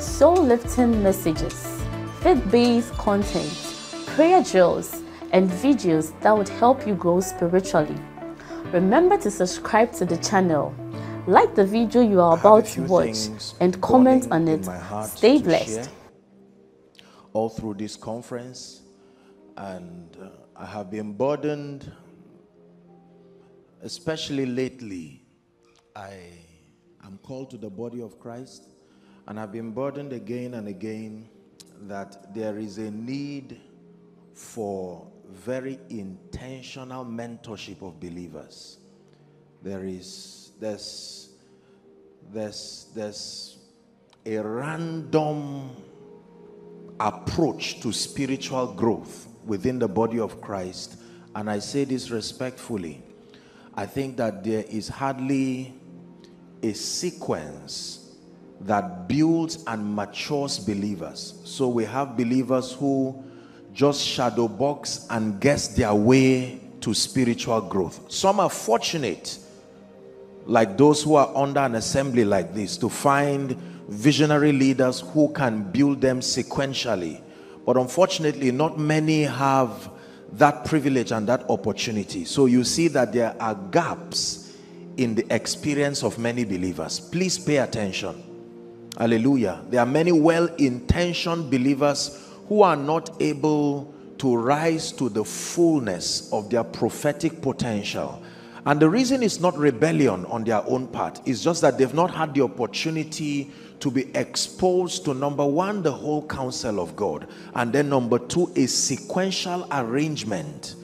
soul-lifting messages, faith-based content, prayer drills, and videos that would help you grow spiritually. Remember to subscribe to the channel, like the video you are about to watch, and comment on it. Stay blessed. All through this conference, and I have been burdened, especially lately. I'm called to the body of Christ, and I've been burdened again and again that there is a need for very intentional mentorship of believers. There's a random approach to spiritual growth within the body of Christ, and I say this respectfully. I think that there is hardly a sequence that builds and matures believers. So we have believers who just shadow box and guess their way to spiritual growth. Some are fortunate, like those who are under an assembly like this, to find visionary leaders who can build them sequentially. But unfortunately, not many have that privilege and that opportunity. So you see that there are gaps in the experience of many believers. Please pay attention. Hallelujah. There are many well-intentioned believers who are not able to rise to the fullness of their prophetic potential. And the reason is not rebellion on their own part. It's just that they've not had the opportunity to be exposed to, number one, the whole counsel of God. And then number two, a sequential arrangement,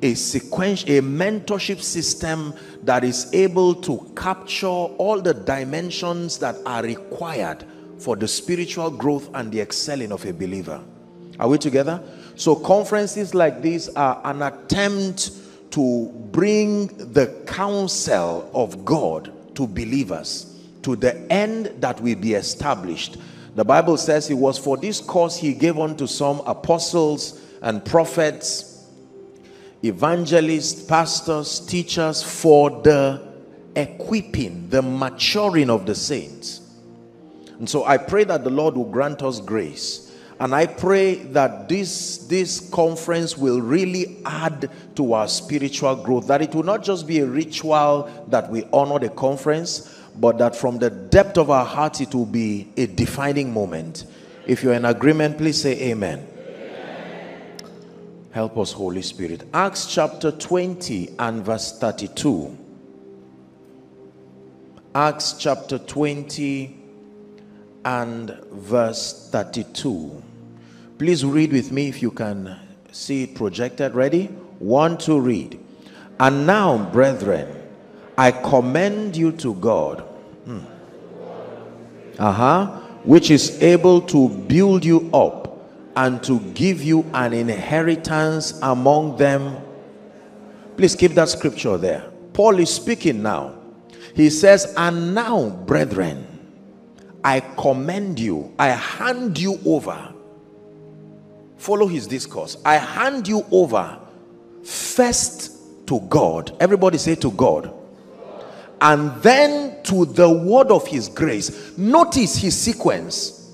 a mentorship system that is able to capture all the dimensions that are required for the spiritual growth and the excelling of a believer. Are we together? So conferences like these are an attempt to bring the counsel of God to believers, to the end that we be established. The Bible says it was for this cause he gave unto some apostles and prophets, evangelists, pastors, teachers, for the equipping, the maturing of the saints. And so I pray that the Lord will grant us grace. And I pray that this conference will really add to our spiritual growth. That it will not just be a ritual that we honor the conference, but that from the depth of our heart it will be a defining moment. If you're in agreement, please say amen. Amen. Help us, Holy Spirit. Acts chapter 20 and verse 32. Acts chapter 20 and verse 32. Please read with me if you can see it projected. Ready? 1, 2, read. And now, brethren, I commend you to God, which is able to build you up and to give you an inheritance among them. Please keep that scripture there. Paul is speaking now. He says, and now, brethren, I commend you. I hand you over. Follow his discourse. I hand you over first to God. Everybody say to God. And then to the word of his grace. Notice his sequence.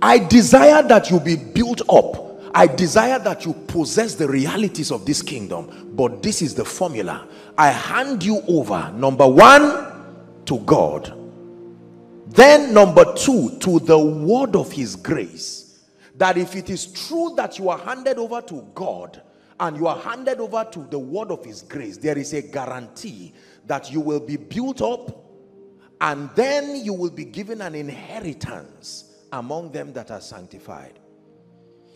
I desire that you be built up. I desire that you possess the realities of this kingdom. But this is the formula. I hand you over. Number one, to God. Then number two, to the word of his grace. That if it is true that you are handed over to God and you are handed over to the word of his grace, there is a guarantee that you will be built up, and then you will be given an inheritance among them that are sanctified.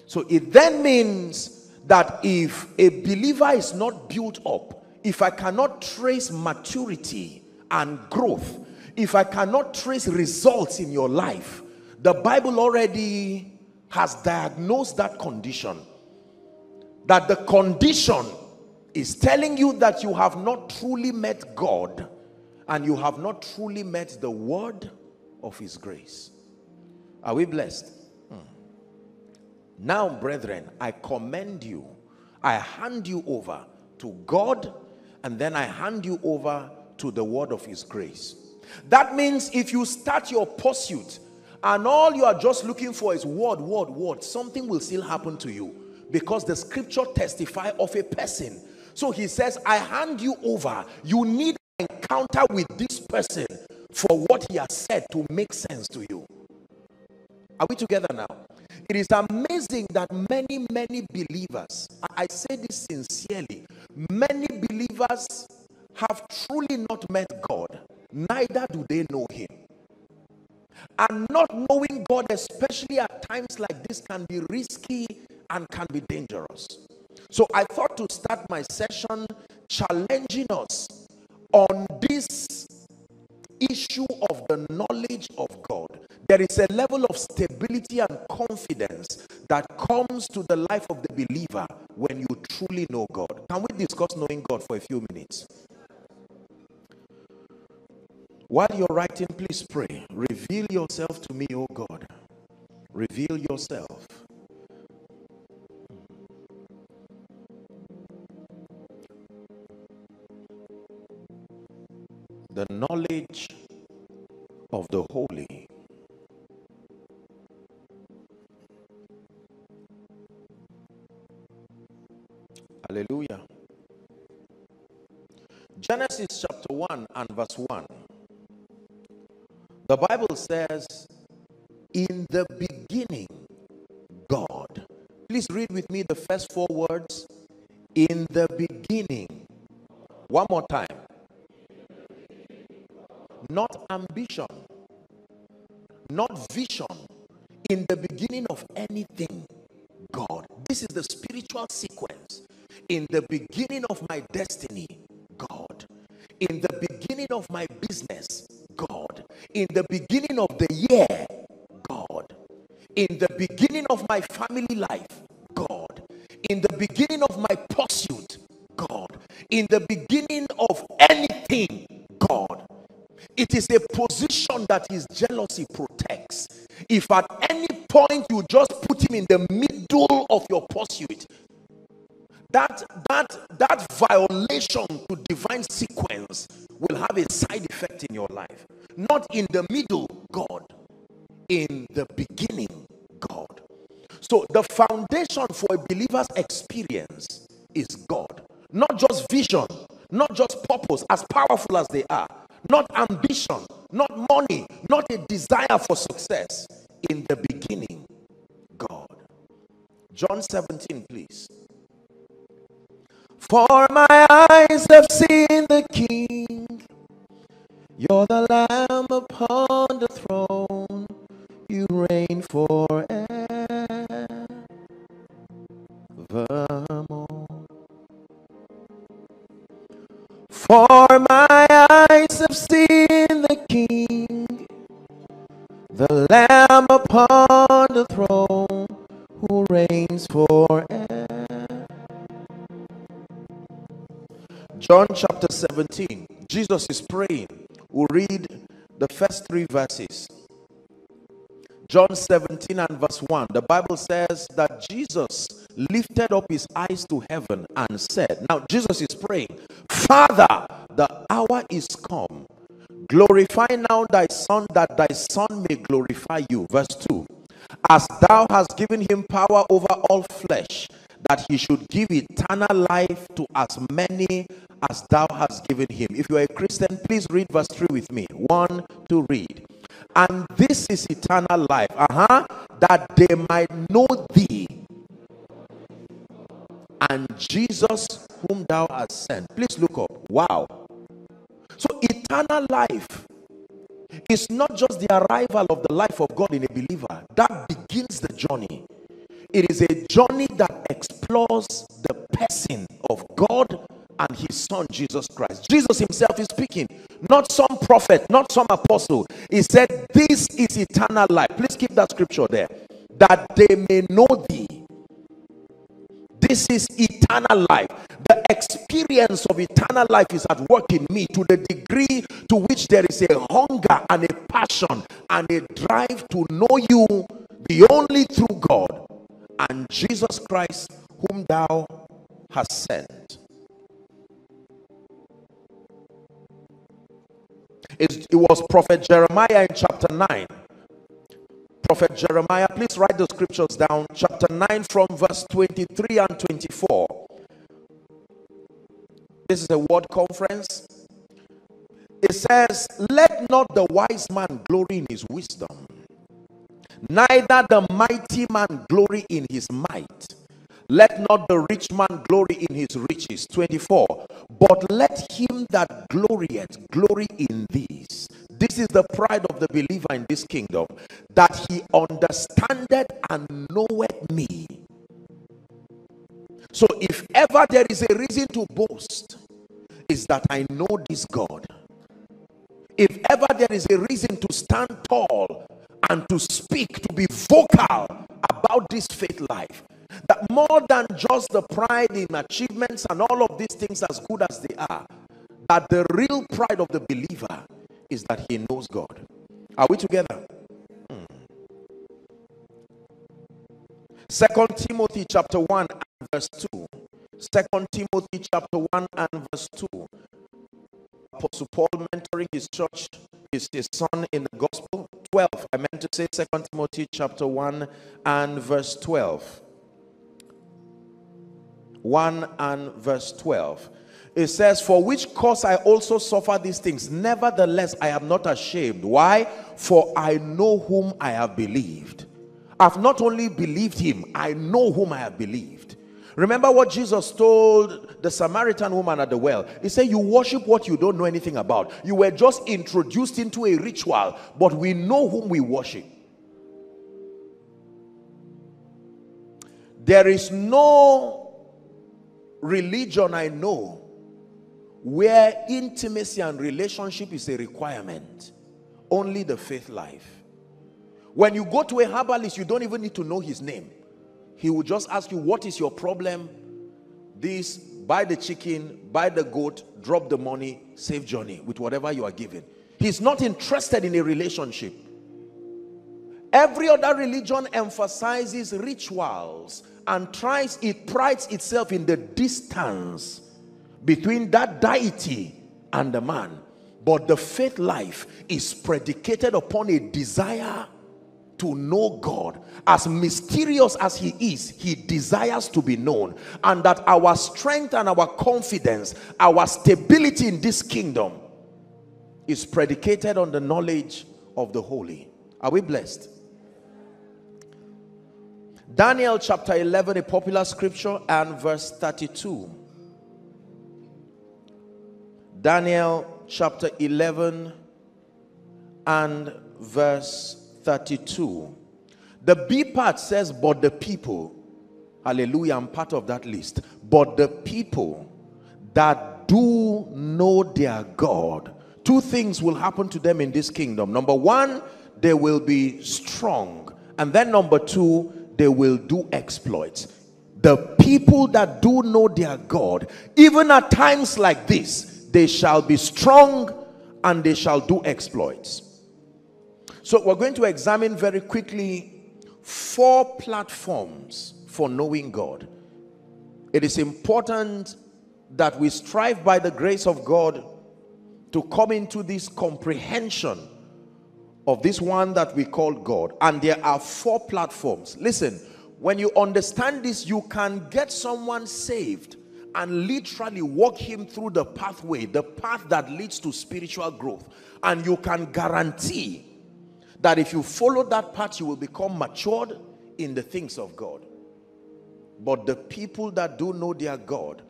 So it then means that if a believer is not built up, if I cannot trace maturity and growth, if I cannot trace results in your life, The Bible already has diagnosed that condition. That the condition is telling you that you have not truly met God and you have not truly met the word of his grace. Are we blessed? Now, brethren, I commend you. I hand you over to God, and then I hand you over to the word of his grace. That means if you start your pursuit and all you are just looking for is word, something will still happen to you, because the scripture testifies of a person. So he says, I hand you over. You need an encounter with this person for what he has said to make sense to you. Are we together now? It is amazing that many believers, I say this sincerely, many believers have truly not met God, neither do they know him. And not knowing God, especially at times like this, can be risky and can be dangerous. So I thought to start my session challenging us on this issue of the knowledge of God. There is a level of stability and confidence that comes to the life of the believer when you truly know God. Can we discuss knowing God for a few minutes? While you're writing, please pray. Reveal yourself to me, O God. Reveal yourself. The knowledge of the holy. Hallelujah. Genesis chapter 1 and verse 1. The Bible says, in the beginning, God. Please read with me the first four words. In the beginning. One more time. Not ambition. Not vision. In the beginning of anything, God. This is the spiritual sequence. In the beginning of my destiny, God. In the beginning of my business, God. In the beginning of the year, God. In the beginning of my family life, God. In the beginning of my pursuit, God. In the beginning of anything, God. It is a position that his jealousy protects. If at any point you just put him in the middle of your pursuit, that violation to divine sequence will have a side effect in your life. Not in the middle, God. In the beginning, God. So the foundation for a believer's experience is God. Not just vision, not just purpose, as powerful as they are. Not ambition, not money, not a desire for success. In the beginning, God. John 17, please. For my eyes have seen the King. You're the Lamb upon the throne. You reign forevermore. For my eyes have seen the King, the Lamb upon the throne, who reigns forever. John chapter 17, Jesus is praying. We'll read the first three verses. John 17 and verse 1, the Bible says that Jesus lifted up his eyes to heaven and said, now Jesus is praying, Father, the hour is come. Glorify now thy Son, that thy Son may glorify you. Verse 2, as thou hast given him power over all flesh, that he should give eternal life to as many as thou hast given him. If you are a Christian, please read verse 3 with me. 1, 2, read. And this is eternal life, that they might know thee, and Jesus whom thou hast sent. Please look up. Wow. So eternal life is not just the arrival of the life of God in a believer. That begins the journey. It is a journey that explores the person of God and his son Jesus Christ. Jesus himself is speaking, not some prophet, not some apostle. He said, this is eternal life. Please keep that scripture there. That they may know thee. This is eternal life. The experience of eternal life is at work in me to the degree to which there is a hunger and a passion and a drive to know you, the only true God, and Jesus Christ, whom thou hast sent. It was Prophet Jeremiah in chapter 9. Prophet Jeremiah, please write the scriptures down. Chapter 9 from verse 23 and 24. This is a word conference. It says, let not the wise man glory in his wisdom, neither the mighty man glory in his might. Let not the rich man glory in his riches. 24. But let him that glorieth glory in these. This is the pride of the believer in this kingdom, that he understandeth and knoweth me. So if ever there is a reason to boast, is that I know this God. If ever there is a reason to stand tall and to speak, to be vocal about this faith life, that more than just the pride in achievements and all of these things as good as they are, that the real pride of the believer is that he knows God. Are we together? Second Timothy chapter 1 and verse 2. Second Timothy chapter 1 and verse 2. Apostle Paul mentoring his church, his son in the gospel. 12. I meant to say 2 Timothy chapter 1 and verse 12. 1 and verse 12. It says, for which cause I also suffer these things. Nevertheless, I am not ashamed. Why? For I know whom I have believed. I've not only believed him, I know whom I have believed. Remember what Jesus told the Samaritan woman at the well. He said, you worship what you don't know anything about. You were just introduced into a ritual, but we know whom we worship. There is no religion I know where intimacy and relationship is a requirement. Only the faith life. When you go to a herbalist, you don't even need to know his name. He will just ask you, what is your problem? This, buy the chicken, buy the goat, drop the money, save Johnny with whatever you are given. He's not interested in a relationship. Every other religion emphasizes rituals and prides itself in the distance between that deity and the man. But the faith life is predicated upon a desire to know God. As mysterious as he is, he desires to be known, and that our strength and our confidence, our stability in this kingdom is predicated on the knowledge of the holy. Are we blessed? Daniel chapter 11, a popular scripture, and verse 32. Daniel chapter 11 and verse 32. The B part says, but the people, hallelujah, I'm part of that list, but the people that do know their God, two things will happen to them in this kingdom. Number one, they will be strong, and then number two, they will do exploits. The people that do know their God, even at times like this, they shall be strong and they shall do exploits. So we're going to examine very quickly 4 platforms for knowing God. It is important that we strive by the grace of God to come into this comprehension of this one that we call God. And there are 4 platforms. Listen, when you understand this, you can get someone saved and literally walk him through the pathway, the path that leads to spiritual growth. And you can guarantee that if you follow that path, you will become matured in the things of God. But the people that do know their God,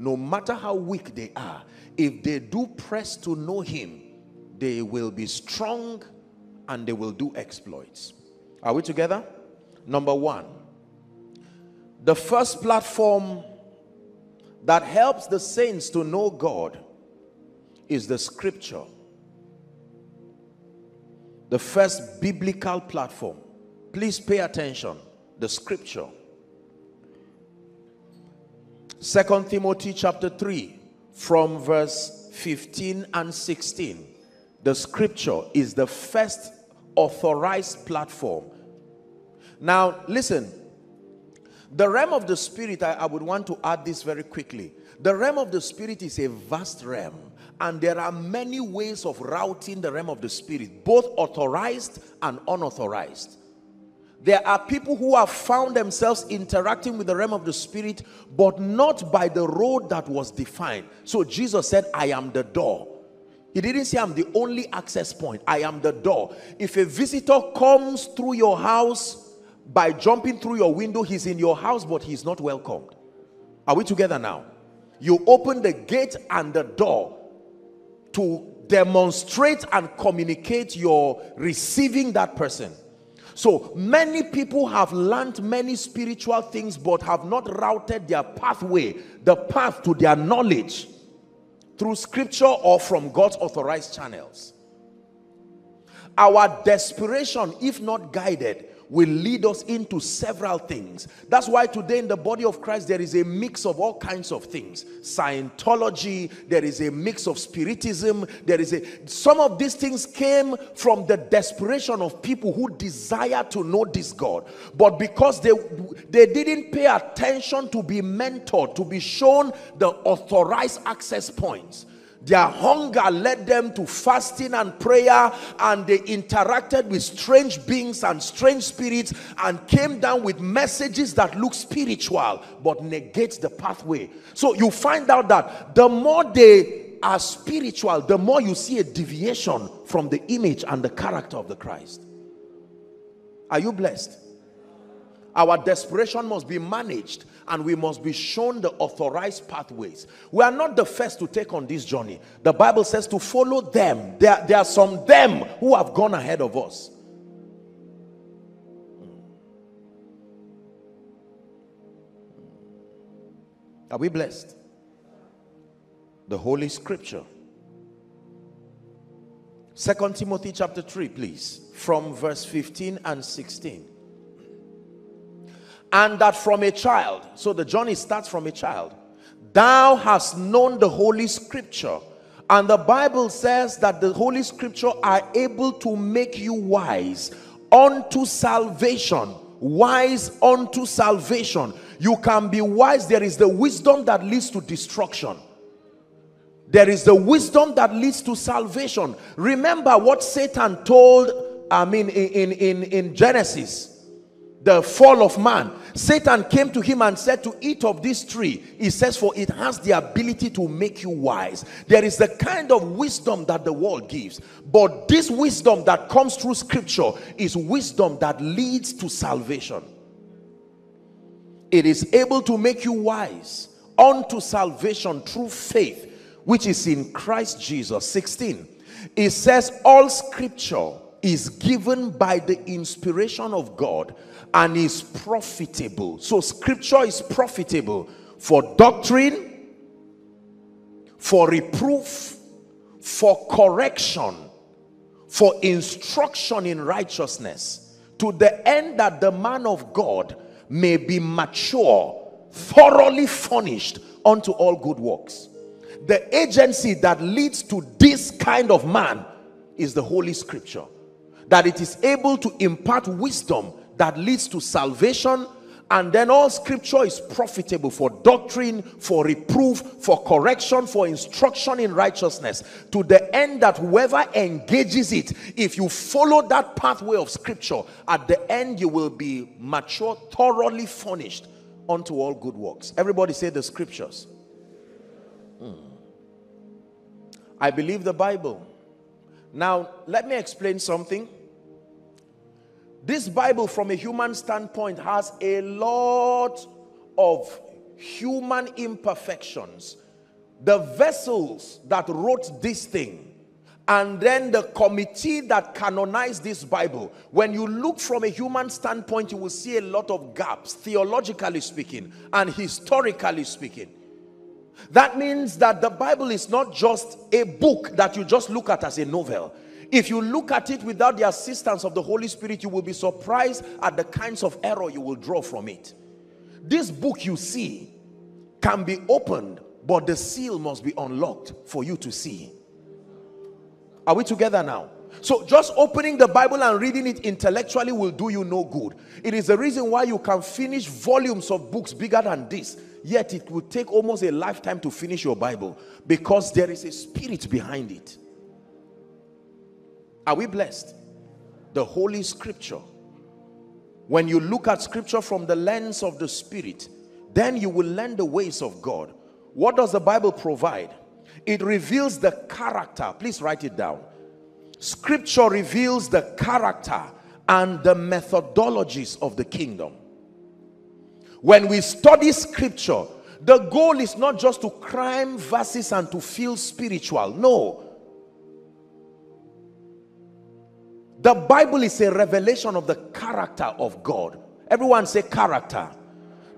no matter how weak they are, if they do press to know him, they will be strong and they will do exploits. Are we together? Number one, the first platform that helps the saints to know God is the scripture. The first biblical platform. Please pay attention. The scripture. 2 Timothy chapter 3 from verse 15 and 16. The scripture is the first authorized platform. Now, listen. The realm of the spirit, I would want to add this very quickly. The realm of the spirit is a vast realm. And there are many ways of routing the realm of the spirit, both authorized and unauthorized. There are people who have found themselves interacting with the realm of the spirit, but not by the road that was defined. So Jesus said, I am the door. He didn't say, I'm the only access point. I am the door. If a visitor comes through your house by jumping through your window, he's in your house, but he's not welcomed. Are we together now? You open the gate and the door to demonstrate and communicate your receiving that person. So many people have learned many spiritual things but have not routed their pathway, the path to their knowledge through scripture or from God's authorized channels. Our desperation, if not guided, will lead us into several things. That's why today in the body of Christ, there is a mix of all kinds of things. Scientology, there is a mix of spiritism, there is a... Some of these things came from the desperation of people who desire to know this God. But because they didn't pay attention to be mentored, to be shown the authorized access points, their hunger led them to fasting and prayer, and they interacted with strange beings and strange spirits and came down with messages that look spiritual but negates the pathway. So you find out that the more they are spiritual, the more you see a deviation from the image and the character of the Christ. Are you blessed? Our desperation must be managed, and we must be shown the authorized pathways. We are not the first to take on this journey. The Bible says to follow them. There are some them who have gone ahead of us. Are we blessed? The Holy Scripture. 2 Timothy chapter 3, please. From verse 15 and 16. And that from a child, so the journey starts from a child, thou hast known the Holy Scripture. And the Bible says that the Holy Scripture are able to make you wise unto salvation. Wise unto salvation. You can be wise. There is the wisdom that leads to destruction. There is the wisdom that leads to salvation. Remember what Satan told, in Genesis. The fall of man. Satan came to him and said to eat of this tree. He says, for it has the ability to make you wise. There is the kind of wisdom that the world gives. But this wisdom that comes through scripture is wisdom that leads to salvation. It is able to make you wise unto salvation through faith, which is in Christ Jesus. 16. It says, all scripture is given by the inspiration of God and is profitable. So scripture is profitable for doctrine, for reproof, for correction, for instruction in righteousness, to the end that the man of God may be mature, thoroughly furnished unto all good works. The agency that leads to this kind of man is the Holy Scripture. That it is able to impart wisdom that leads to salvation, and then all scripture is profitable for doctrine, for reproof, for correction, for instruction in righteousness, to the end that whoever engages it, if you follow that pathway of scripture, at the end you will be mature, thoroughly furnished unto all good works. Everybody say the scriptures. I believe the Bible. Now, let me explain something. This Bible, from a human standpoint, has a lot of human imperfections. The vessels that wrote this thing, and then the committee that canonized this Bible. When you look from a human standpoint, you will see a lot of gaps, theologically speaking and historically speaking. That means that the Bible is not just a book that you just look at as a novel. If you look at it without the assistance of the Holy Spirit, you will be surprised at the kinds of error you will draw from it. This book you see can be opened, but the seal must be unlocked for you to see. Are we together now? So just opening the Bible and reading it intellectually will do you no good. It is the reason why you can finish volumes of books bigger than this, yet it will take almost a lifetime to finish your Bible, because there is a spirit behind it. Are we blessed? The Holy Scripture. When you look at Scripture from the lens of the Spirit, then you will learn the ways of God. What does the Bible provide? It reveals the character. Please write it down. Scripture reveals the character and the methodologies of the kingdom. When we study Scripture, the goal is not just to cram verses and to feel spiritual. No. The Bible is a revelation of the character of God. Everyone say character.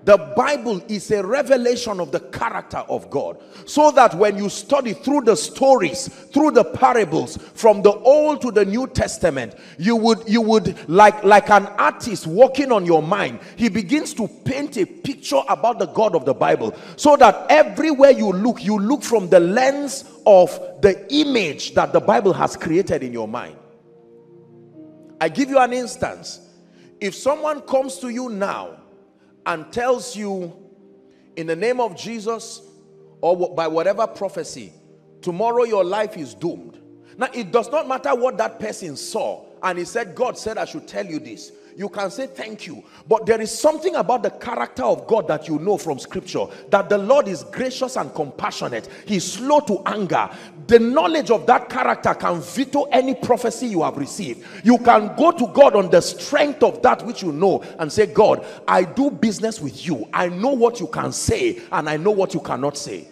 The Bible is a revelation of the character of God. So that when you study through the stories, through the parables, from the Old to the New Testament, you would like an artist working on your mind, he begins to paint a picture about the God of the Bible. So that everywhere you look from the lens of the image that the Bible has created in your mind. I give you an instance. If someone comes to you now and tells you, in the name of Jesus or by whatever prophecy, tomorrow your life is doomed. Now, it does not matter what that person saw, and he said, God said I should tell you this. You can say thank you, but there is something about the character of God that you know from Scripture, that the Lord is gracious and compassionate. He's slow to anger. The knowledge of that character can veto any prophecy you have received. You can go to God on the strength of that which you know and say, God, I do business with you. I know what you can say and I know what you cannot say.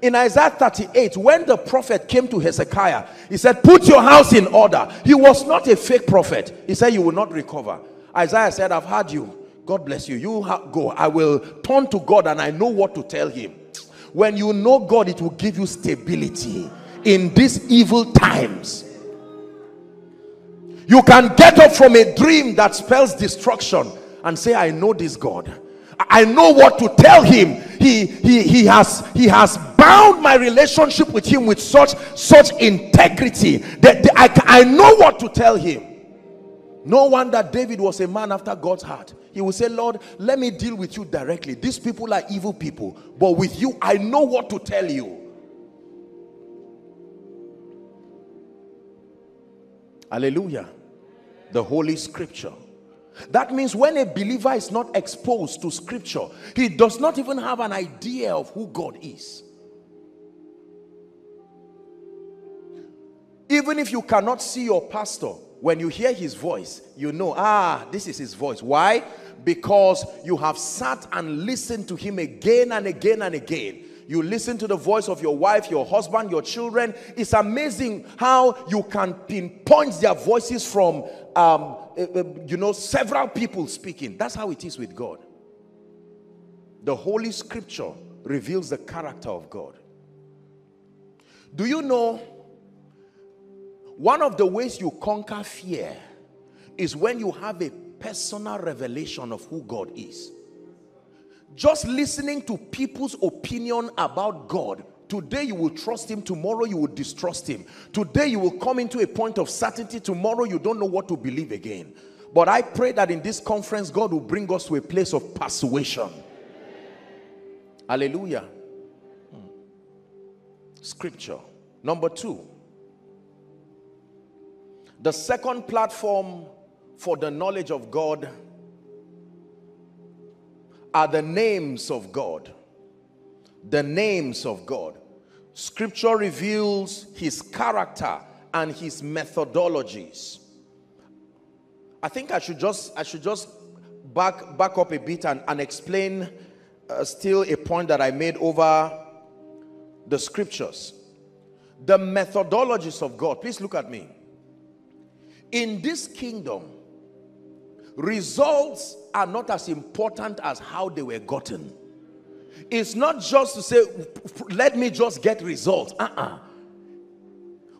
In Isaiah 38, when the prophet came to Hezekiah, he said, put your house in order. He was not a fake prophet. He said, you will not recover. Isaiah said, I've heard you. God bless you. You go. I will turn to God and I know what to tell him. When you know God, it will give you stability in these evil times. You can get up from a dream that spells destruction and say, I know this God. I know what to tell him. He has bound my relationship with him with such integrity that I know what to tell him. No wonder David was a man after God's heart. He would say, Lord, let me deal with you directly. These people are evil people, but with you, I know what to tell you. Hallelujah. The Holy Scripture. That means when a believer is not exposed to Scripture, he does not even have an idea of who God is. Even if you cannot see your pastor, when you hear his voice, you know, this is his voice. Why? Because you have sat and listened to him again and again and again. You listen to the voice of your wife, your husband, your children. It's amazing how you can pinpoint their voices from, several people speaking. That's how it is with God. The Holy Scripture reveals the character of God. Do you know? One of the ways you conquer fear is when you have a personal revelation of who God is. Just listening to people's opinion about God, today you will trust him, tomorrow you will distrust him. Today you will come into a point of certainty, tomorrow you don't know what to believe again. But I pray that in this conference, God will bring us to a place of persuasion. Hallelujah. Scripture. Number two. The second platform for the knowledge of God are the names of God. The names of God. Scripture reveals his character and his methodologies. I think I should just back up a bit and explain still a point that I made over the Scriptures. The methodologies of God. Please look at me. In this kingdom, results are not as important as how they were gotten. It's not just to say, let me just get results.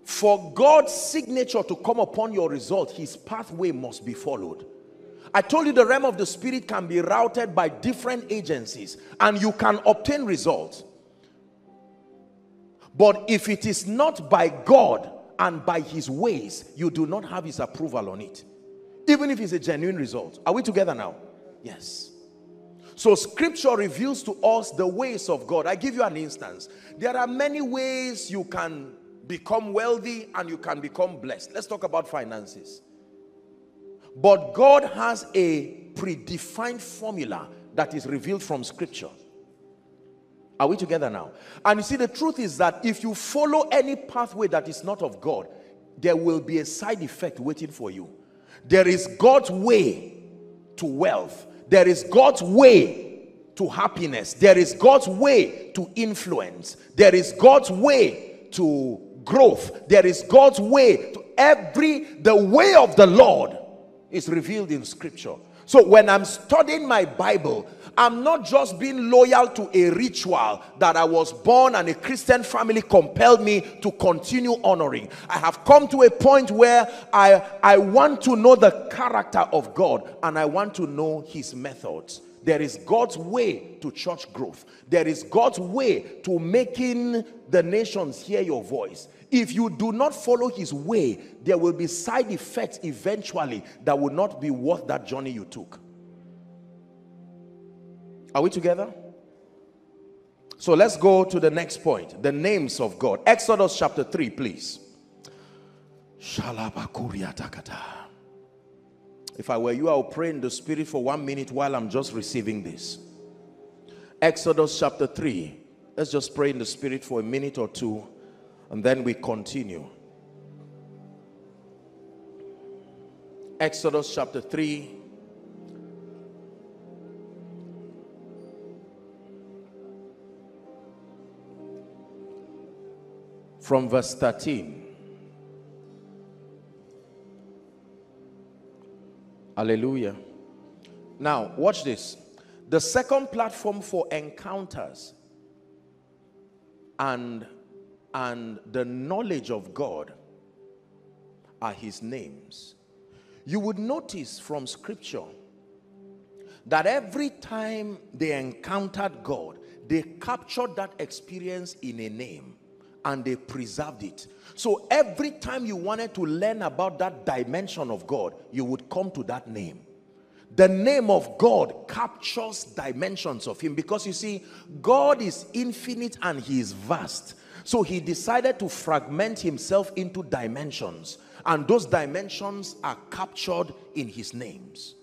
For God's signature to come upon your result, his pathway must be followed. I told you the realm of the spirit can be routed by different agencies and you can obtain results. But if it is not by God and by his ways, you do not have his approval on it. Even if it's a genuine result. Are we together now? Yes. So scripture reveals to us the ways of God. I give you an instance. There are many ways you can become wealthy and you can become blessed. Let's talk about finances. But God has a predefined formula that is revealed from scripture. Are we together now? And you see, the truth is that if you follow any pathway that is not of God, there will be a side effect waiting for you. There is God's way to wealth. There is God's way to happiness. There is God's way to influence. There is God's way to growth. There is God's way to the way of the Lord is revealed in scripture. So when I'm studying my Bible, I'm not just being loyal to a ritual that I was born and a Christian family compelled me to continue honoring. I have come to a point where I want to know the character of God and I want to know his methods. There is God's way to church growth. There is God's way to making the nations hear your voice. If you do not follow his way, there will be side effects eventually that will not be worth that journey you took. Are we together? So let's go to the next point. The names of God. Exodus chapter 3, please. If I were you, I would pray in the spirit for 1 minute while I'm just receiving this. Exodus chapter 3. Let's just pray in the spirit for a minute or two. And then we continue. Exodus chapter 3. From verse 13. Hallelujah. Now, watch this. The second platform for encounters and the knowledge of God are his names. You would notice from scripture that every time they encountered God, they captured that experience in a name and they preserved it. So every time you wanted to learn about that dimension of God, you would come to that name. The name of God captures dimensions of him, because you see, God is infinite and he is vast. So he decided to fragment himself into dimensions, and those dimensions are captured in his names.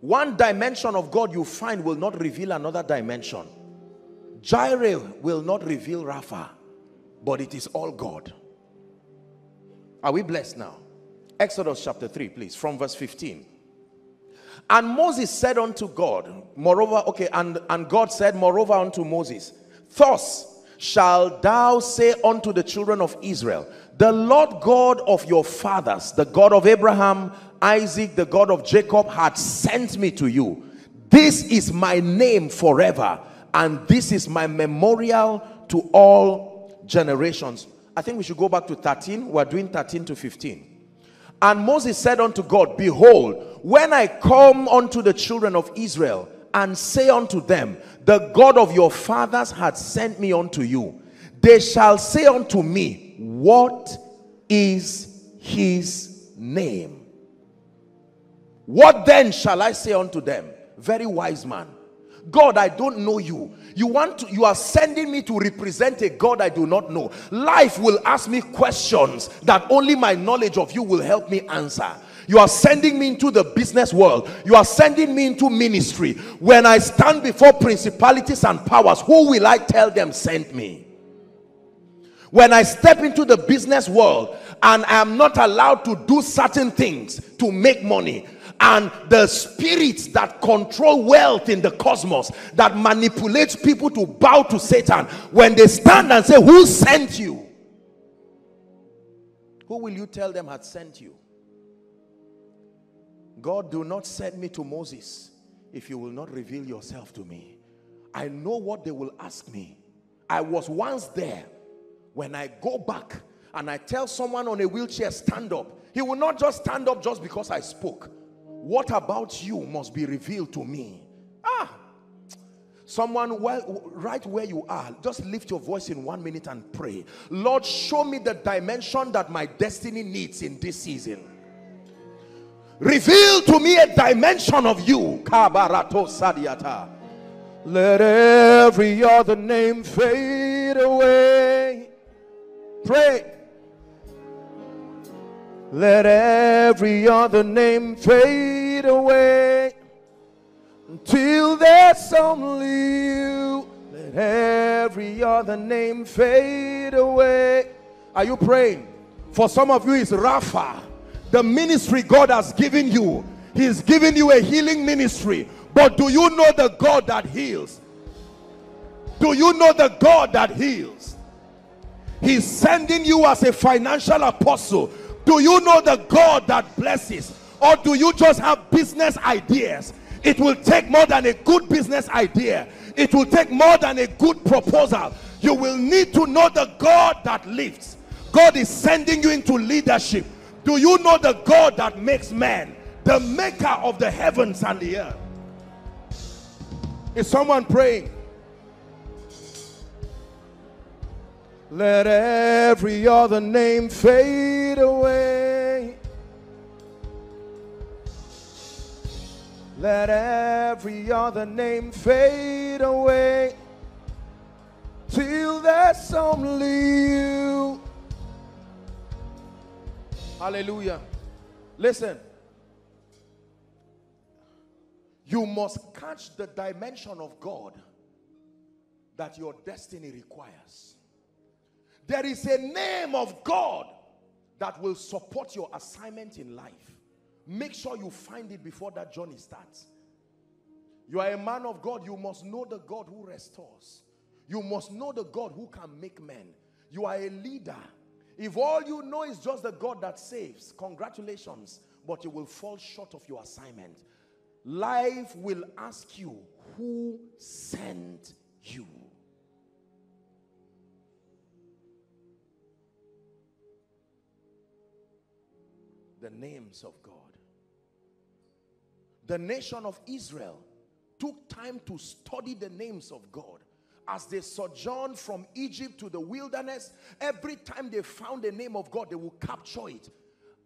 One dimension of God you find will not reveal another dimension. Jireh will not reveal Rapha, but it is all God. Are we blessed now? Exodus chapter 3, please, from verse 15. And Moses said unto God, moreover, and God said, moreover unto Moses, thus shalt thou say unto the children of Israel, the Lord God of your fathers, the God of Abraham, Isaac, the God of Jacob, hath sent me to you. This is my name forever, and this is my memorial to all generations. I think we should go back to 13. We're doing 13 to 15. And Moses said unto God, behold, when I come unto the children of Israel, and say unto them, the God of your fathers hath sent me unto you, they shall say unto me, what is his name? What then shall I say unto them? Very wise man. God, I don't know you. You are sending me to represent a God I do not know. Life will ask me questions that only my knowledge of you will help me answer. You are sending me into the business world. You are sending me into ministry. When I stand before principalities and powers, who will I tell them sent me? When I step into the business world and I am not allowed to do certain things to make money, and the spirits that control wealth in the cosmos, that manipulates people to bow to Satan, when they stand and say, who sent you? Who will you tell them had sent you? God, do not send me to Moses if you will not reveal yourself to me. I know what they will ask me. I was once there. When I go back and I tell someone on a wheelchair, stand up, he will not just stand up just because I spoke. What about you must be revealed to me. Someone, well, right where you are, just lift your voice in 1 minute and pray. Lord, show me the dimension that my destiny needs in this season. Reveal to me a dimension of you. Kabarato Sadiata. Let every other name fade away. Pray. Let every other name fade away. Until there's only you. Let every other name fade away. Are you praying? For some of you, it's Rapha. The ministry God has given you. He's given you a healing ministry. But do you know the God that heals? Do you know the God that heals? He's sending you as a financial apostle. Do you know the God that blesses? Or do you just have business ideas? It will take more than a good business idea. It will take more than a good proposal. You will need to know the God that lifts. God is sending you into leadership. Do you know the God that makes man, the maker of the heavens and the earth? Is someone praying? Let every other name fade away. Let every other name fade away. Till there's only you. Hallelujah. Listen. You must catch the dimension of God that your destiny requires. There is a name of God that will support your assignment in life. Make sure you find it before that journey starts. You are a man of God. You must know the God who restores. You must know the God who can make men. You are a leader. If all you know is just the God that saves, congratulations, but you will fall short of your assignment. Life will ask you, who sent you? The names of God. The nation of Israel took time to study the names of God. As they sojourned from Egypt to the wilderness, every time they found the name of God, they would capture it.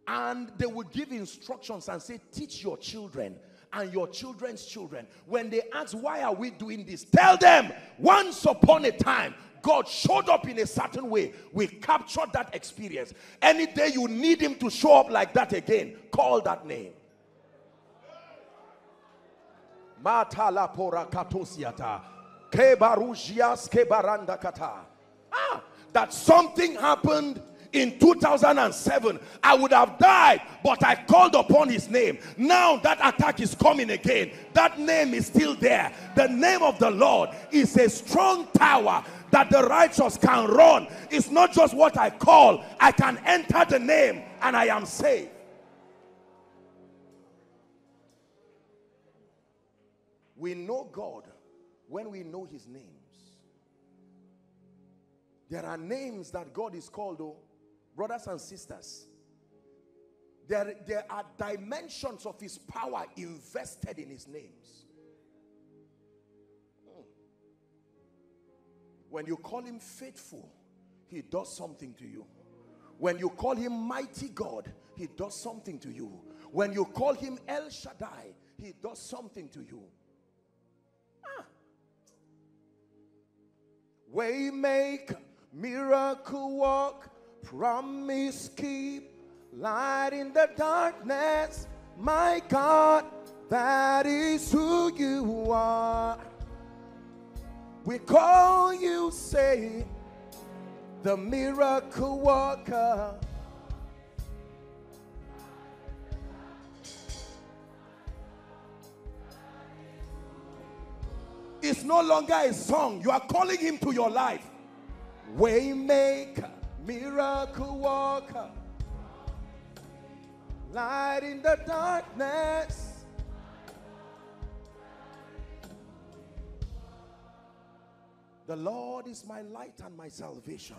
And they would give instructions and say, teach your children and your children's children. When they ask, why are we doing this? Tell them, once upon a time, God showed up in a certain way. We captured that experience. Any day you need him to show up like that again, call that name. That something happened in 2007, I would have died, but I called upon his name. Now that attack is coming again. That name is still there. The name of the Lord is a strong tower that the righteous can run. It's not just what I call. I can enter the name and I am saved. We know God when we know his names. There are names that God is called, though. Brothers and sisters, there are dimensions of his power invested in his names. When you call him faithful, he does something to you. When you call him mighty God, he does something to you. When you call him El Shaddai, he does something to you. Waymaker, miracle walk, promise keep, light in the darkness, my God, that is who you are. We call you, say, the miracle worker. It's no longer a song. You are calling him to your life. Waymaker, miracle worker, light in the darkness. The Lord is my light and my salvation.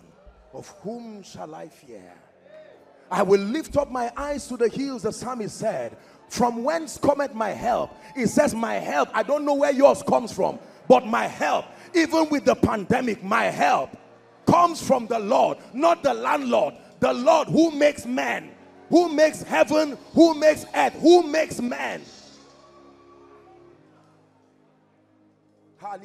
Of whom shall I fear? I will lift up my eyes to the hills, the psalmist said. From whence cometh my help? It says my help. I don't know where yours comes from, but my help, even with the pandemic, my help comes from the Lord, not the landlord. The Lord who makes man, who makes heaven, who makes earth, who makes man. I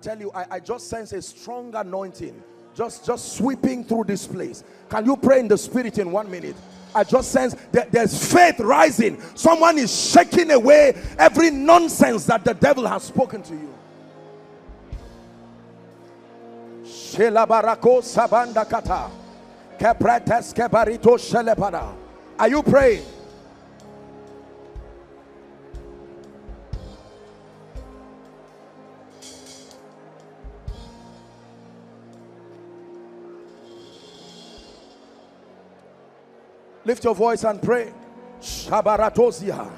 tell you, I just sense a strong anointing just sweeping through this place. Can you pray in the spirit in 1 minute? I just sense that there's faith rising. Someone is shaking away every nonsense that the devil has spoken to you. Are you praying? Lift your voice and pray. Shabaratosia.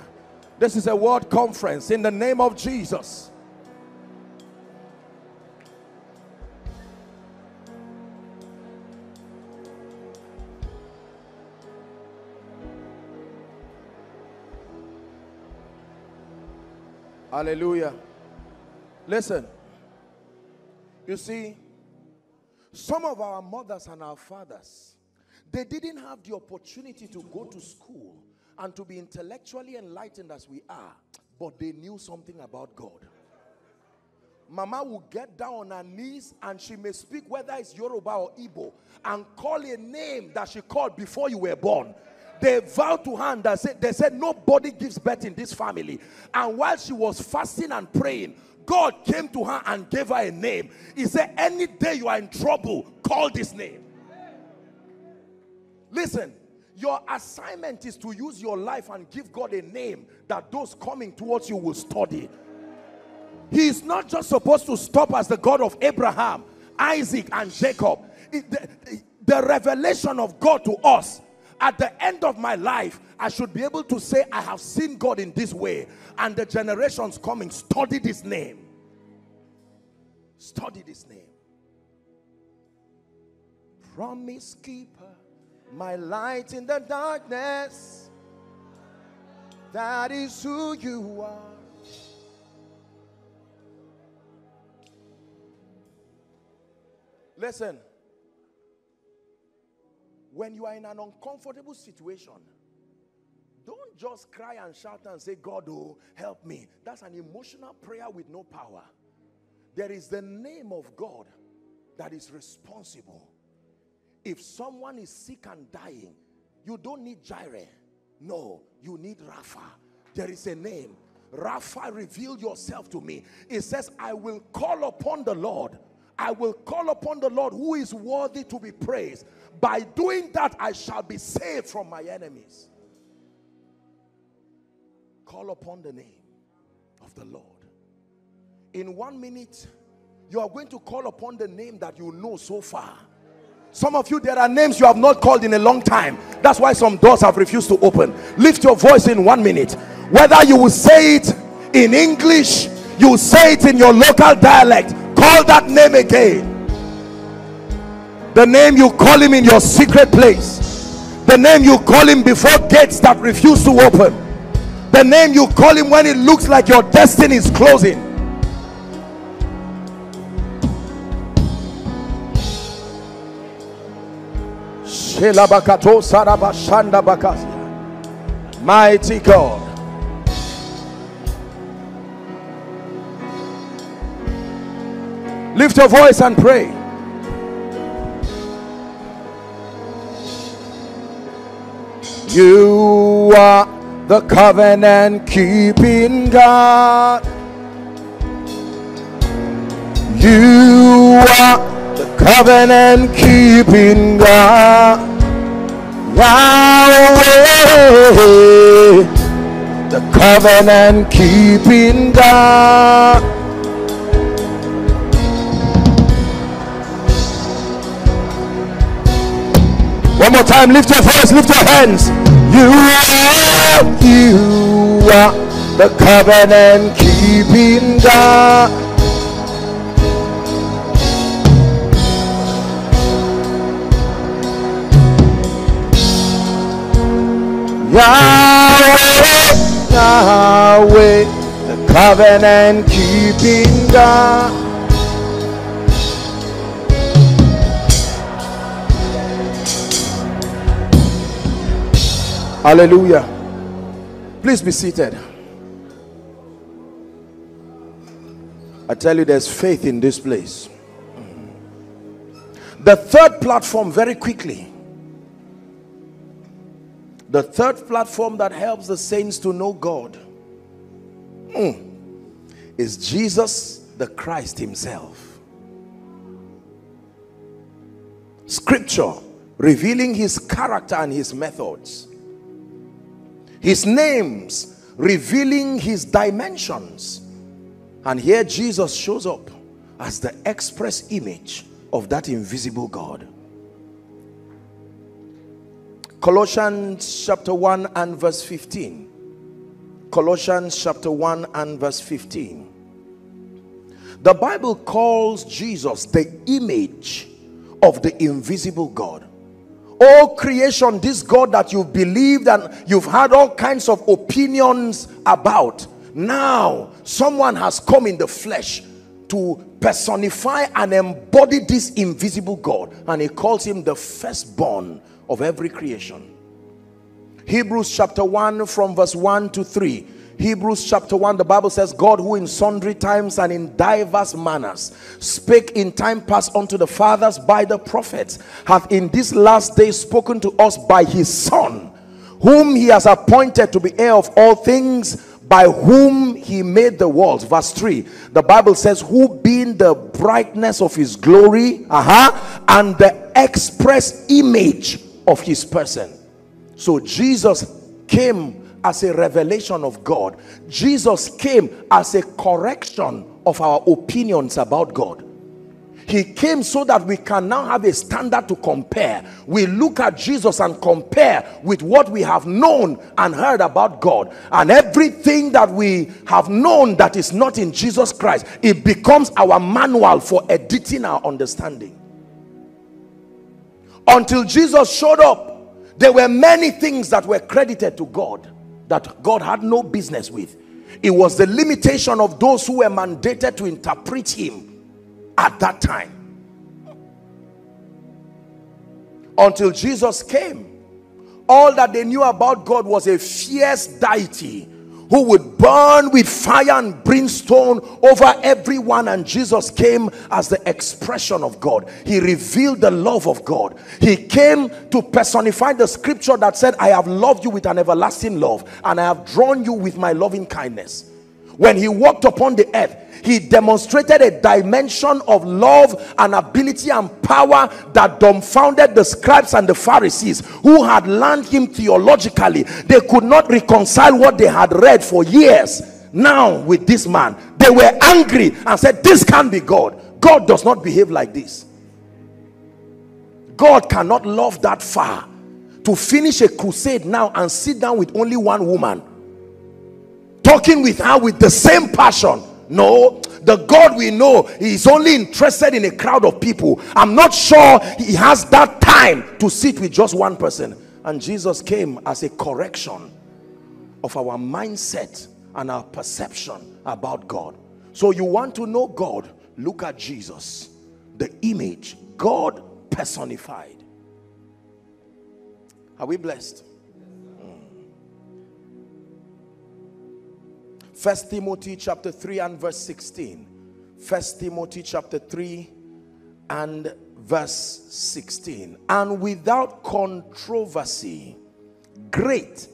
This is a word conference in the name of Jesus. Hallelujah. Listen. You see, some of our mothers and our fathers, they didn't have the opportunity to go to school and to be intellectually enlightened as we are, but they knew something about God. Mama will get down on her knees and she may speak whether it's Yoruba or Igbo and call a name that she called before you were born. They vowed to her and they said nobody gives birth in this family. And while she was fasting and praying, God came to her and gave her a name. He said, any day you are in trouble, call this name. Listen, your assignment is to use your life and give God a name that those coming towards you will study. He is not just supposed to stop as the God of Abraham, Isaac, and Jacob. The revelation of God to us, at the end of my life, I should be able to say, I have seen God in this way. And the generations coming, study this name. Study this name. Promise keeper. My light in the darkness, that is who you are. Listen, when you are in an uncomfortable situation, don't just cry and shout and say, God, oh, help me. That's an emotional prayer with no power. There is the name of God that is responsible. If someone is sick and dying, you don't need Jireh. No, you need Rapha. There is a name. Rapha, reveal yourself to me. It says, I will call upon the Lord. I will call upon the Lord who is worthy to be praised. By doing that, I shall be saved from my enemies. Call upon the name of the Lord. In 1 minute, you are going to call upon the name that you know so far. Some of you, there are names you have not called in a long time. That's why some doors have refused to open. Lift your voice in 1 minute. Whether you will say it in English, you say it in your local dialect, call that name again. The name you call him in your secret place. The name you call him before gates that refuse to open. The name you call him when it looks like your destiny is closing. Mighty God. Lift your voice and pray. You are the covenant keeping God. You are the covenant keeping God. Yahweh, the covenant keeping God. One more time, lift your voice, lift your hands. You are the covenant keeping God. Yahweh, Yahweh, the covenant keeping God. Hallelujah. Please be seated. I tell you, there's faith in this place. The third platform, very quickly. The third platform that helps the saints to know God is Jesus the Christ himself. Scripture revealing his character and his methods. His names revealing his dimensions. And here Jesus shows up as the express image of that invisible God. Colossians chapter 1 and verse 15. Colossians chapter 1 and verse 15. The Bible calls Jesus the image of the invisible God. Oh creation, this God that you've believed and you've had all kinds of opinions about, now someone has come in the flesh to personify and embody this invisible God, and he calls him the firstborn of every creation. Hebrews chapter 1 from verse 1 to 3. Hebrews chapter 1, the Bible says, God who in sundry times and in diverse manners spake in time past unto the fathers by the prophets, hath in this last day spoken to us by his Son, whom he has appointed to be heir of all things, by whom he made the worlds. Verse 3, the Bible says, who being the brightness of his glory and the express image of his person. So Jesus came as a revelation of God. Jesus came as a correction of our opinions about God. He came so that we can now have a standard to compare. We look at Jesus and compare with what we have known and heard about God. And everything that we have known that is not in Jesus Christ, it becomes our manual for editing our understanding. Until Jesus showed up, there were many things that were credited to God that God had no business with. It was the limitation of those who were mandated to interpret him at that time. Until Jesus came, all that they knew about God was a fierce deity who would burn with fire and brimstone over everyone. And Jesus came as the expression of God. He revealed the love of God. He came to personify the scripture that said, I have loved you with an everlasting love, and I have drawn you with my loving kindness. When he walked upon the earth, he demonstrated a dimension of love and ability and power that dumbfounded the scribes and the Pharisees who had learned him theologically. They could not reconcile what they had read for years. Now with this man, they were angry and said, this can't be God. God does not behave like this. God cannot love that far to finish a crusade now and sit down with only one woman, talking with her with the same passion. No, the God we know is only interested in a crowd of people. I'm not sure he has that time to sit with just one person. And Jesus came as a correction of our mindset and our perception about God. So you want to know God? Look at Jesus, the image, God personified. Are we blessed? First Timothy chapter 3 and verse 16. First Timothy chapter 3 and verse 16. And without controversy, great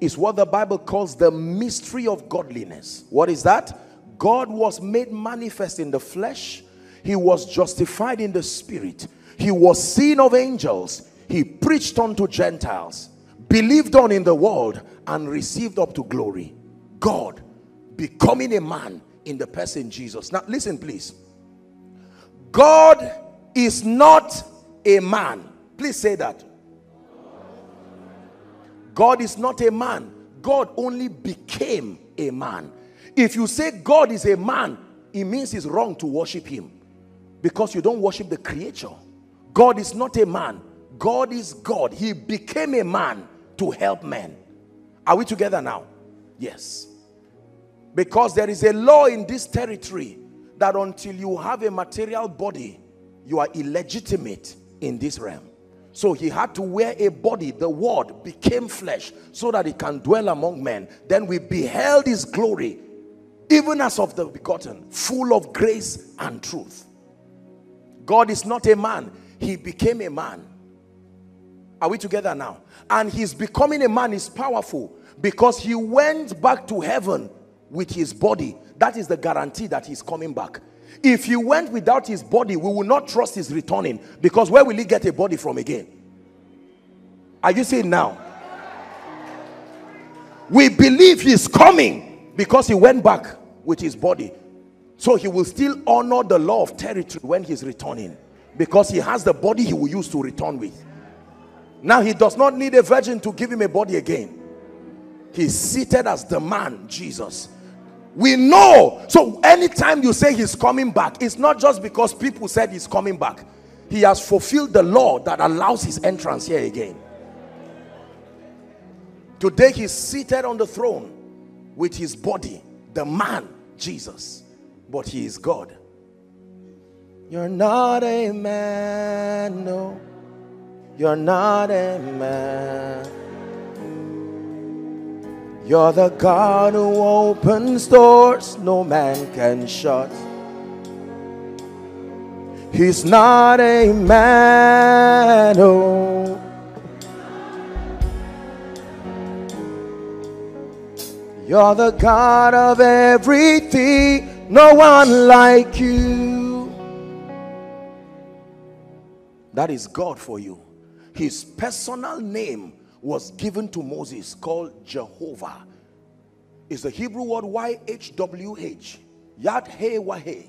is what the Bible calls the mystery of godliness. What is that? God was made manifest in the flesh. He was justified in the spirit. He was seen of angels. He preached unto Gentiles, believed on in the world, and received up to glory. God becoming a man in the person Jesus. Now listen please. God is not a man. Please say that. God is not a man. God only became a man. If you say God is a man, it means it's wrong to worship him, because you don't worship the creature. God is not a man. God is God. He became a man to help men. Are we together now? Yes. Because there is a law in this territory that until you have a material body, you are illegitimate in this realm. So he had to wear a body. The word became flesh so that it can dwell among men. Then we beheld his glory, even as of the begotten, full of grace and truth. God is not a man. He became a man. Are we together now? And his becoming a man is powerful because he went back to heaven with his body. That is the guarantee that he's coming back. If he went without his body, we will not trust his returning, because where will he get a body from again? Are you seeing now? We believe he's coming because he went back with his body. So he will still honor the law of territory when he's returning, because he has the body he will use to return with. Now he does not need a virgin to give him a body again. He's seated as the man, Jesus. We know. So anytime you say he's coming back, it's not just because people said he's coming back. He has fulfilled the law that allows his entrance here again. Today he's seated on the throne with his body, the man, Jesus. But he is God. You're not a man, no. You're not a man. You're the God who opens doors no man can shut. He's not a man, oh. You're the God of everything, no one like you. That is God for you. His personal name was given to Moses, called Jehovah. It's the Hebrew word YHWH. Yad-Heh-Wah-Heh.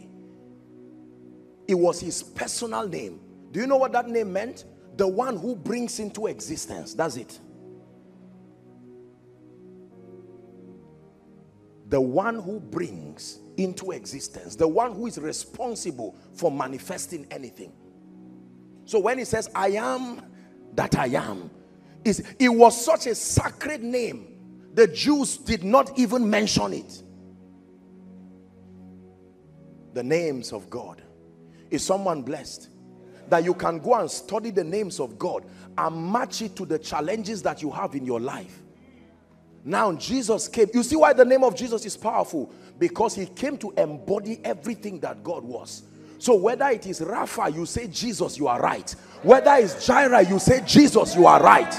It was his personal name. Do you know what that name meant? The one who brings into existence. That's it. The one who brings into existence. The one who is responsible for manifesting anything. So when he says, I am that I am, it was such a sacred name, the Jews did not even mention it. The names of God. Is someone blessed that you can go and study the names of God and match it to the challenges that you have in your life? Now Jesus came. You see why the name of Jesus is powerful? Because he came to embody everything that God was. So whether it is Rapha, you say Jesus, you are right. Whether it's Jireh, you say Jesus, you are right.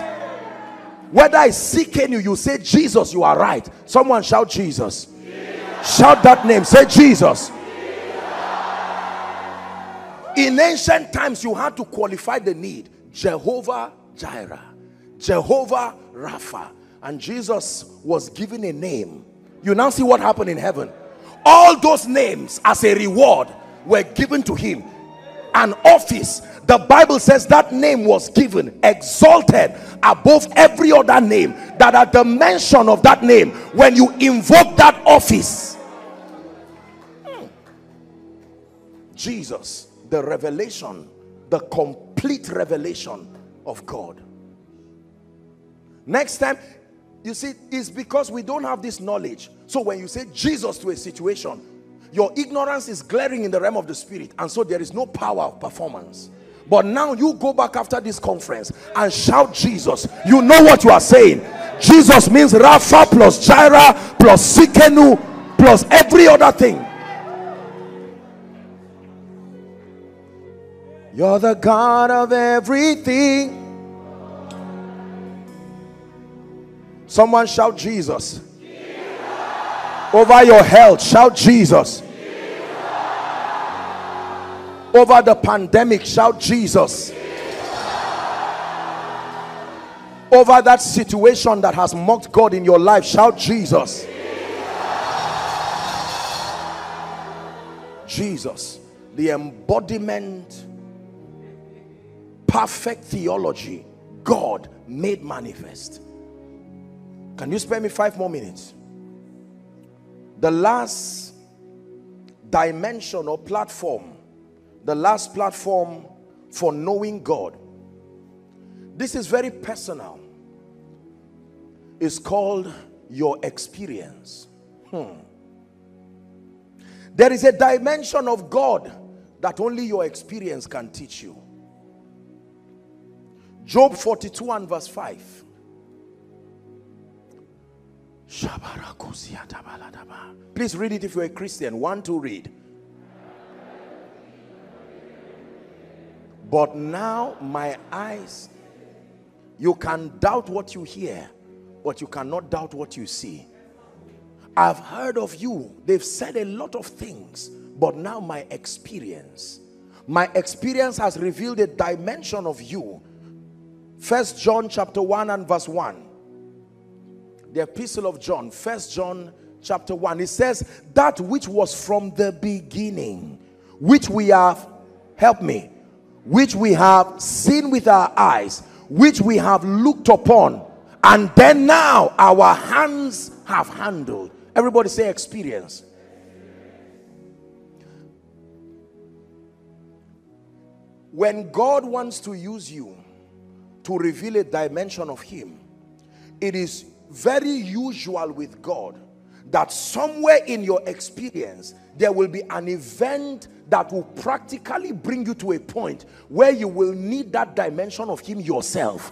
Whether it's CKNU, you say Jesus, you are right. Someone shout Jesus. Jesus. Shout that name. Say Jesus. Jesus. In ancient times, you had to qualify the need. Jehovah Jireh. Jehovah Rapha. And Jesus was given a name. You now see what happened in heaven. All those names as a reward were given to him. An office. The Bible says that name was given, exalted above every other name, that at the mention of that name, when you invoke that office, Jesus, the revelation, the complete revelation of God. Next time, you see, it's because we don't have this knowledge. So when you say Jesus to a situation, your ignorance is glaring in the realm of the spirit, and so there is no power of performance. But now you go back after this conference and shout Jesus. You know what you are saying. Jesus means Rapha plus Jireh plus Sikenu plus every other thing. You're the God of everything. Someone shout Jesus. Over your health, shout Jesus. Jesus. Over the pandemic, shout Jesus. Jesus. Over that situation that has mocked God in your life, shout Jesus. Jesus, Jesus, the embodiment, perfect theology, God made manifest. Can you spare me 5 more minutes? The last dimension or platform, the last platform for knowing God. This is very personal. is called your experience. There is a dimension of God that only your experience can teach you. Job 42 and verse 5. Please read it if you're a Christian. 1, 2, read. But now my eyes, you can doubt what you hear, but you cannot doubt what you see. I've heard of you. They've said a lot of things, but now my experience has revealed a dimension of you. First John chapter 1 and verse 1. The epistle of John, First John chapter 1. It says, that which was from the beginning, which we have, help me, which we have seen with our eyes, which we have looked upon, and then now our hands have handled. Everybody say experience. When God wants to use you to reveal a dimension of Him, it is very usual with God that somewhere in your experience there will be an event that will practically bring you to a point where you will need that dimension of Him yourself.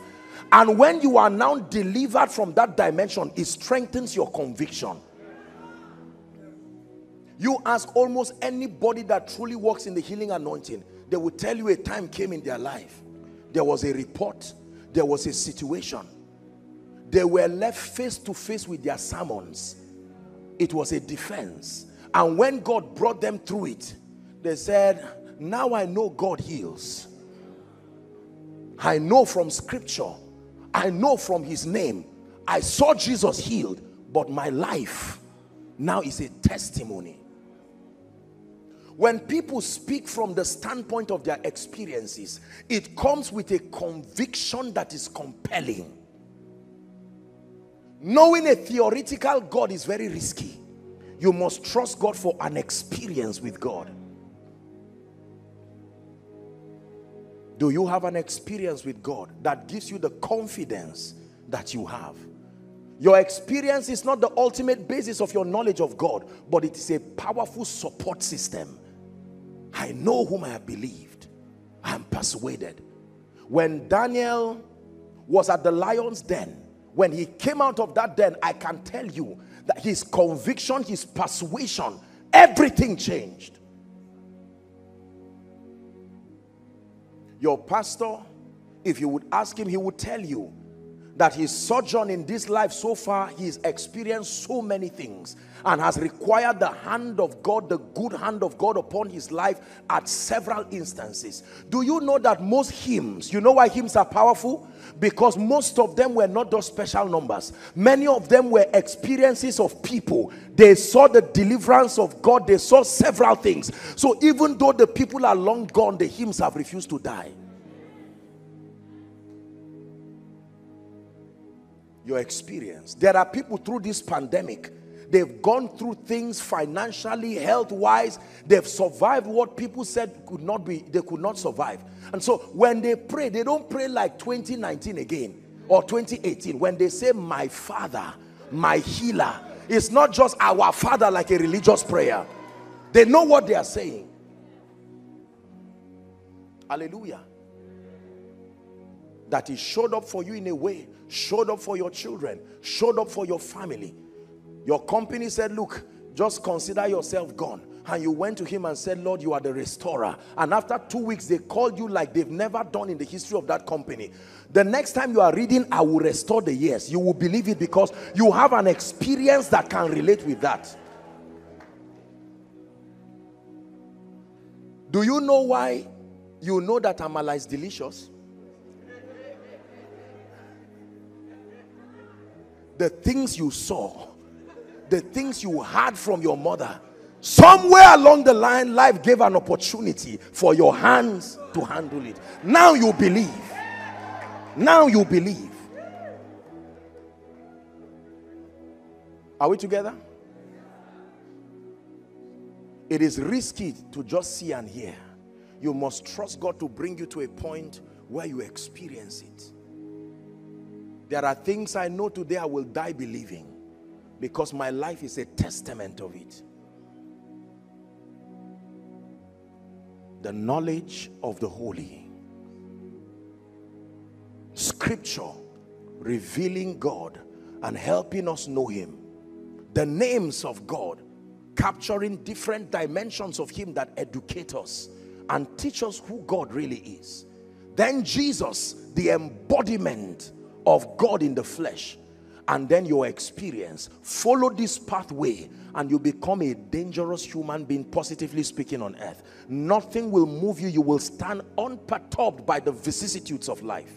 And when you are now delivered from that dimension, it strengthens your conviction. You ask almost anybody that truly works in the healing anointing, they will tell you a time came in their life. There was a report. There was a situation. They were left face to face with their sermons. It was a defense. And when God brought them through it, they said, now I know God heals. I know from scripture. I know from His name. I saw Jesus healed, but my life now is a testimony. When people speak from the standpoint of their experiences, it comes with a conviction that is compelling. Knowing a theoretical God is very risky. You must trust God for an experience with God. Do you have an experience with God that gives you the confidence that you have? Your experience is not the ultimate basis of your knowledge of God, but it is a powerful support system. I know whom I have believed. I am persuaded. When Daniel was at the lion's den, when he came out of that den, I can tell you that his conviction, his persuasion, everything changed. Your pastor, if you would ask him, he would tell you that his sojourn in this life so far, he's experienced so many things and has required the hand of God, the good hand of God upon his life at several instances. Do you know that most hymns, you know why hymns are powerful? Because most of them were not those special numbers. Many of them were experiences of people. They saw the deliverance of God. They saw several things. So even though the people are long gone, the hymns have refused to die. Your experience. There are people through this pandemic, they've gone through things financially, health-wise. They've survived what people said they could not survive. And so when they pray, they don't pray like 2019 again or 2018. When they say, my Father, my healer, it's not just our Father like a religious prayer. They know what they are saying. Hallelujah. That He showed up for you in a way, showed up for your children, showed up for your family. Your company said, look, just consider yourself gone. And you went to Him and said, Lord, you are the restorer. And after 2 weeks, they called you like they've never done in the history of that company. The next time you are reading, I will restore the years, you will believe it because you have an experience that can relate with that. Do you know why you know that amala is delicious? The things you saw, the things you heard from your mother, somewhere along the line, life gave an opportunity for your hands to handle it. Now you believe. Now you believe. Are we together? It is risky to just see and hear. You must trust God to bring you to a point where you experience it. There are things I know today I will die believing, because my life is a testament of it. The knowledge of the holy. Scripture revealing God and helping us know him. The names of God, capturing different dimensions of him that educate us and teach us who God really is. Then Jesus, the embodiment of God in the flesh, and then your experience. Follow this pathway and you become a dangerous human being, positively speaking, on earth. Nothing will move you. You will stand unperturbed by the vicissitudes of life.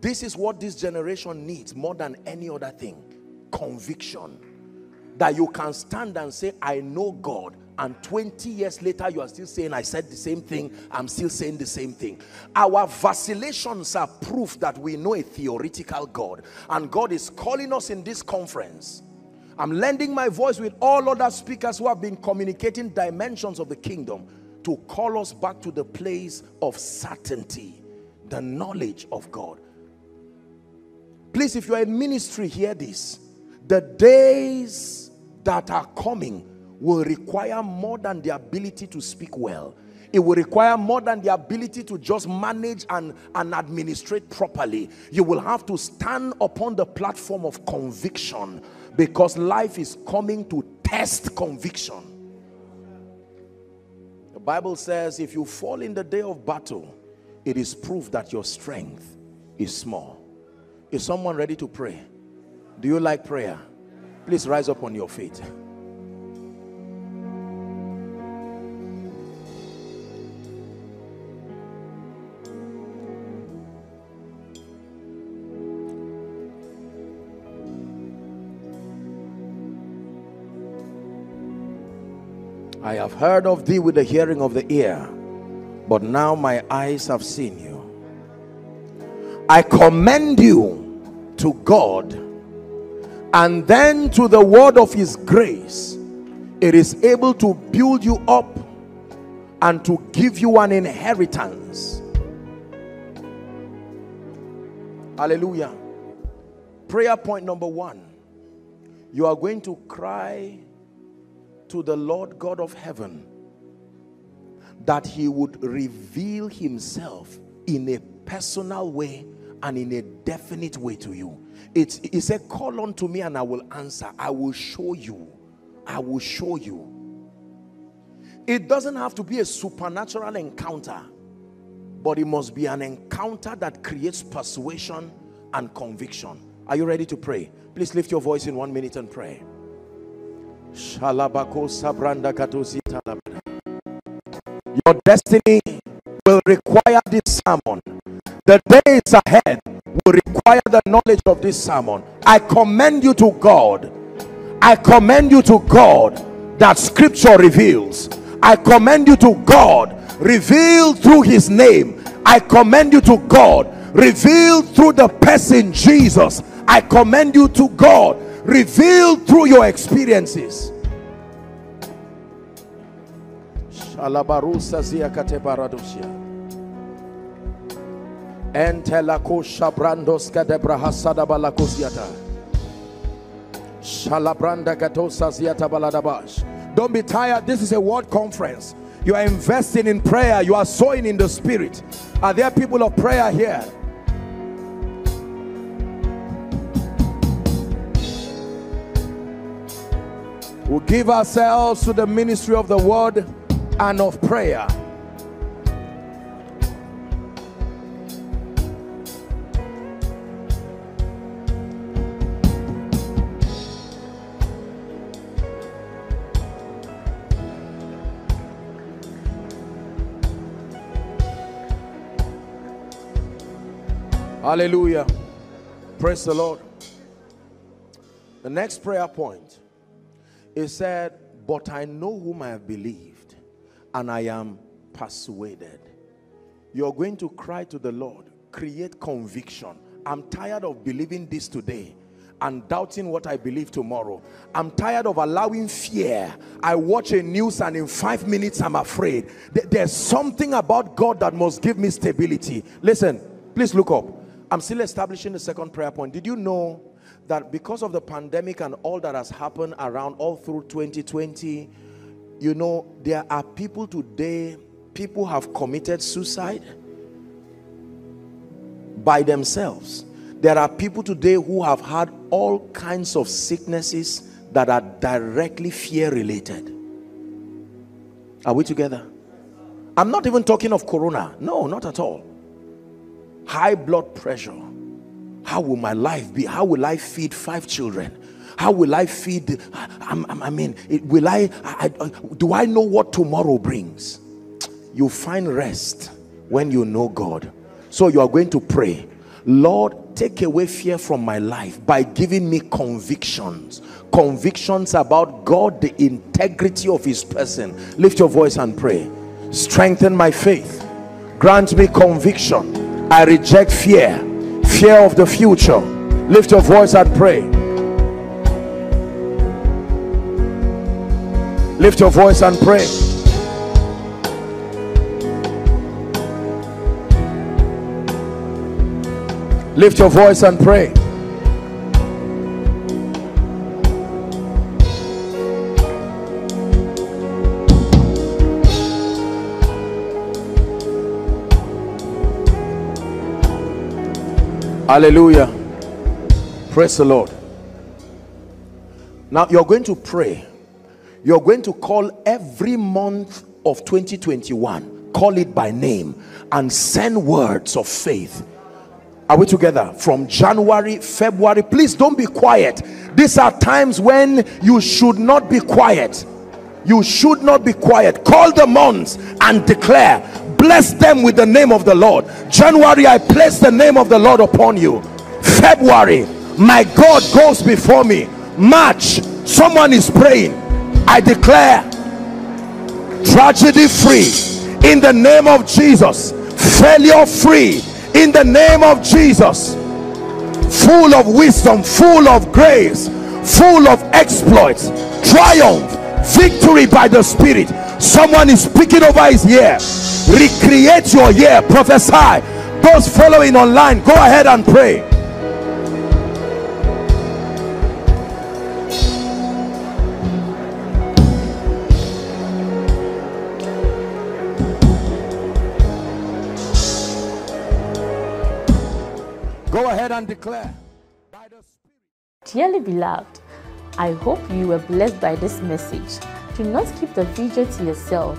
This is what this generation needs more than any other thing. Conviction. That you can stand and say, I know God. And 20 years later, you are still saying, I said the same thing. I'm still saying the same thing. Our vacillations are proof that we know a theoretical God. And God is calling us in this conference. I'm lending my voice with all other speakers who have been communicating dimensions of the kingdom to call us back to the place of certainty, the knowledge of God. Please, if you are in ministry, hear this. The days that are coming will require more than the ability to speak well. It will require more than the ability to just manage and administrate properly. You will have to stand upon the platform of conviction, because life is coming to test conviction. The Bible says if you fall in the day of battle, it is proof that your strength is small. Is someone ready to pray? Do you like prayer? Please rise up on your feet. I have heard of thee with the hearing of the ear, but now my eyes have seen you. I commend you to God, and then to the word of his grace. It is able to build you up and to give you an inheritance. Hallelujah. Prayer point number one. You are going to cry to the Lord God of heaven that he would reveal himself in a personal way and in a definite way to you. He said, call unto me and I will answer. I will show you. I will show you. It doesn't have to be a supernatural encounter, but it must be an encounter that creates persuasion and conviction. Are you ready to pray? Please lift your voice in 1 minute and pray. Your destiny will require this sermon. The days ahead will require the knowledge of this sermon. I commend you to God. I commend you to God that scripture reveals. I commend you to God revealed through his name. I commend you to God revealed through the person Jesus. I commend you to God revealed through your experiences. Don't be tired. This is a word conference. You are investing in prayer. You are sowing in the spirit. Are there people of prayer here? We'll give ourselves to the ministry of the word and of prayer. Hallelujah. Praise the Lord. The next prayer point, it said, but I know whom I have believed, and I am persuaded. You're going to cry to the Lord. Create conviction. I'm tired of believing this today. and doubting what I believe tomorrow. I'm tired of allowing fear. I watch a news and in 5 minutes I'm afraid. There's something about God that must give me stability. Listen, please look up. I'm still establishing the second prayer point. Did you know that because of the pandemic and all that has happened around all through 2020, you know, there are people today, people have committed suicide by themselves. There are people today who have had all kinds of sicknesses that are directly fear related. Are we together? I'm not even talking of corona. No, not at all. High blood pressure. How will my life be? How will I feed 5 children? How will I feed? Do I know what tomorrow brings? You find rest when you know God. So you are going to pray, Lord, take away fear from my life by giving me convictions. Convictions about God, the integrity of his person. Lift your voice and pray. Strengthen my faith. Grant me conviction. I reject fear. Fear of the future. Lift your voice and pray. Lift your voice and pray. Lift your voice and pray. Hallelujah. Praise the Lord. Now you're going to pray. You're going to call every month of 2021. Call it by name and send words of faith. Are we together? From January, February. Please don't be quiet. These are times when you should not be quiet. You should not be quiet. Call the months and declare. Bless them with the name of the Lord. January, I place the name of the Lord upon you. February, my God goes before me. March, someone is praying. I declare tragedy free in the name of Jesus. Failure free in the name of Jesus. Full of wisdom, full of grace, full of exploits, triumph, victory by the Spirit. Someone is speaking over his year. Recreate your year. Prophesy. Those following online, go ahead and pray. Go ahead and declare. Dearly beloved, I hope you were blessed by this message. Do not keep the video to yourself.